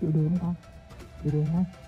chịu đường không? Chịu đường không?